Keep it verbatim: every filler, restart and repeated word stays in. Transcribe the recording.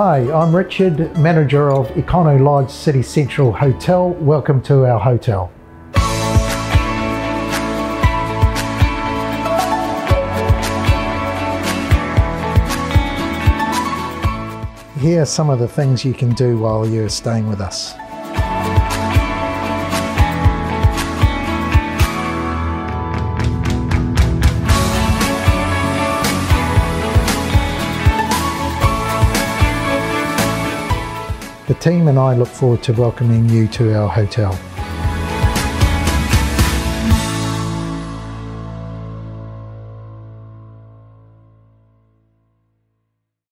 Hi, I'm Richard, manager of Econo Lodge City Central Hotel. Welcome to our hotel. Here are some of the things you can do while you're staying with us. The team and I look forward to welcoming you to our hotel.